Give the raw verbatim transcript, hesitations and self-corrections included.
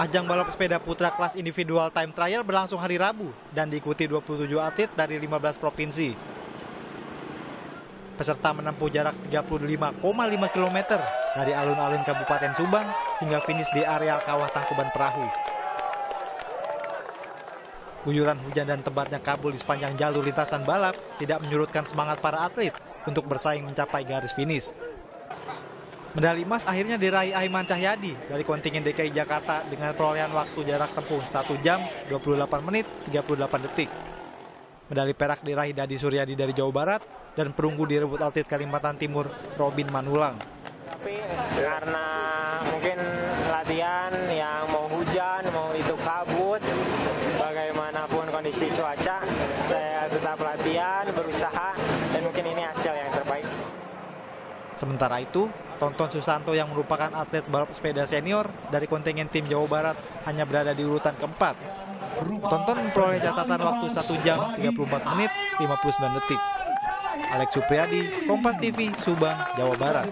Ajang balap sepeda putra kelas individual time trial berlangsung hari Rabu dan diikuti dua puluh tujuh atlet dari lima belas provinsi. Peserta menempuh jarak tiga puluh lima koma lima kilometer dari alun-alun Kabupaten Subang hingga finish di areal kawah Tangkuban Perahu. Guyuran hujan dan tebatnya kabul di sepanjang jalur lintasan balap tidak menyurutkan semangat para atlet untuk bersaing mencapai garis finish. Medali emas akhirnya diraih Aiman Cahyadi dari kontingen D K I Jakarta dengan perolehan waktu jarak tempuh satu jam dua puluh delapan menit tiga puluh delapan detik. Medali perak diraih Dadi Suryadi dari Jawa Barat dan perunggu direbut Altit Kalimantan Timur Robin Manulang. Tapi karena mungkin latihan yang mau hujan, mau itu kabut, bagaimanapun kondisi cuaca, saya tetap latihan, berusaha, dan mungkin ini hasil yang terbaik. Sementara itu, Tonton Susanto yang merupakan atlet balap sepeda senior dari kontingen tim Jawa Barat hanya berada di urutan keempat. Tonton memperoleh catatan waktu satu jam tiga puluh empat menit lima puluh sembilan detik. Alex Supriadi, Kompas T V, Subang, Jawa Barat.